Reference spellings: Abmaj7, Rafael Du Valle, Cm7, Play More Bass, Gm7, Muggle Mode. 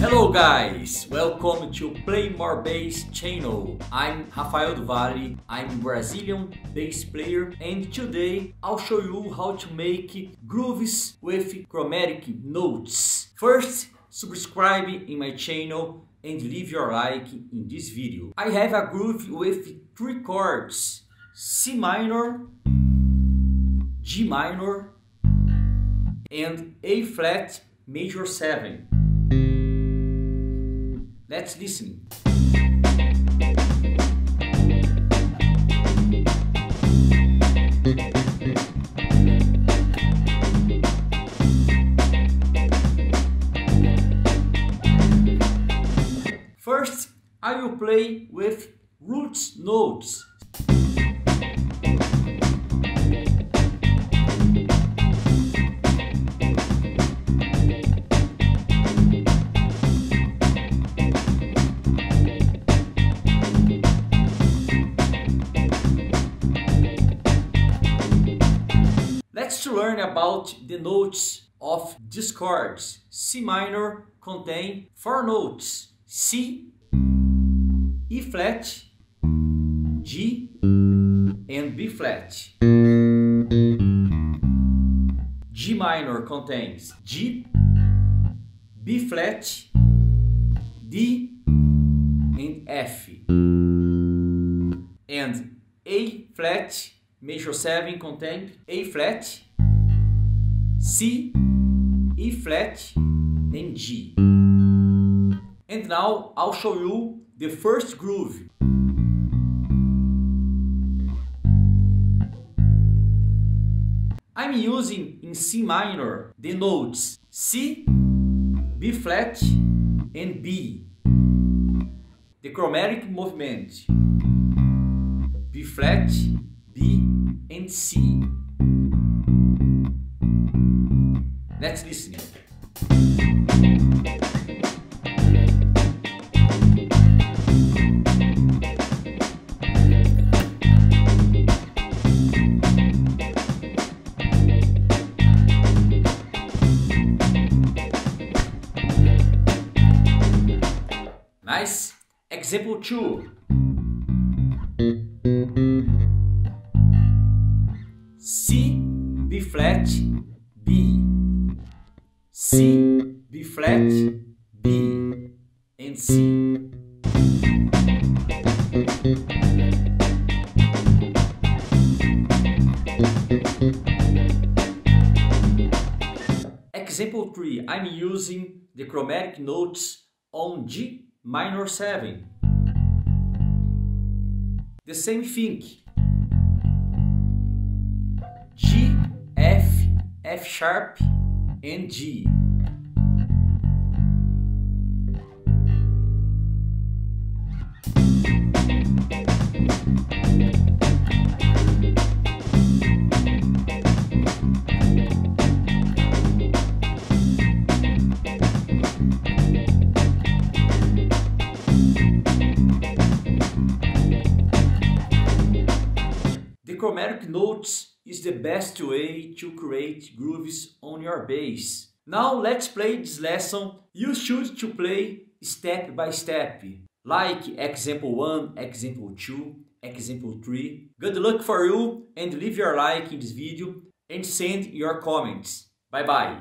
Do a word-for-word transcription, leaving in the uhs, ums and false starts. Hello guys, welcome to Play More Bass channel. I'm Rafael Du Valle, I'm a Brazilian bass player, and today I'll show you how to make grooves with chromatic notes. First, subscribe in my channel and leave your like in this video. I have a groove with three chords: C minor, G minor, and A flat major seven. Let's listen. First, I will play with roots notes. Let's learn about the notes of these chords. C minor contains four notes: C, E flat, G, and B flat. G minor contains G, B flat, D, and F. And A flat major seven contains A flat, C, E flat, and G. And now I'll show you the first groove. I'm using in C minor the notes C, B flat, and B. The chromatic movement B flat, B, and C. Let's listen. Nice. Example two. C, B flat, B, C, B flat, B, and C. Example three. I'm using the chromatic notes on G minor seven. The same thing. G, F, F sharp, and G. The chromatic notes is the best way to create grooves on your bass. Now let's play this lesson. You should to play step by step, like example one, example two, example three. Good luck for you, and leave your like in this video and send your comments. Bye bye.